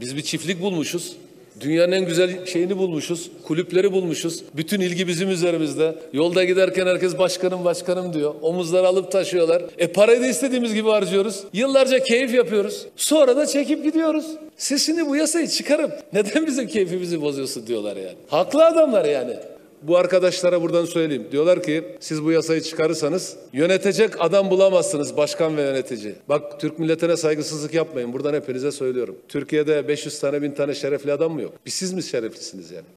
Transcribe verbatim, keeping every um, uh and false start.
Biz bir çiftlik bulmuşuz. Dünyanın en güzel şeyini bulmuşuz. Kulüpleri bulmuşuz. Bütün ilgi bizim üzerimizde. Yolda giderken herkes başkanım başkanım diyor. Omuzları alıp taşıyorlar. E parayı da istediğimiz gibi harcıyoruz. Yıllarca keyif yapıyoruz. Sonra da çekip gidiyoruz. Sesini bu yasayı çıkarıp neden bizim keyfimizi bozuyorsun diyorlar yani. Haklı adamlar yani. Bu arkadaşlara buradan söyleyeyim. Diyorlar ki siz bu yasayı çıkarırsanız yönetecek adam bulamazsınız, başkan ve yönetici. Bak, Türk milletine saygısızlık yapmayın. Buradan hepinize söylüyorum. Türkiye'de beş yüz tane bin tane şerefli adam mı yok? Biz siz mi şereflisiniz yani?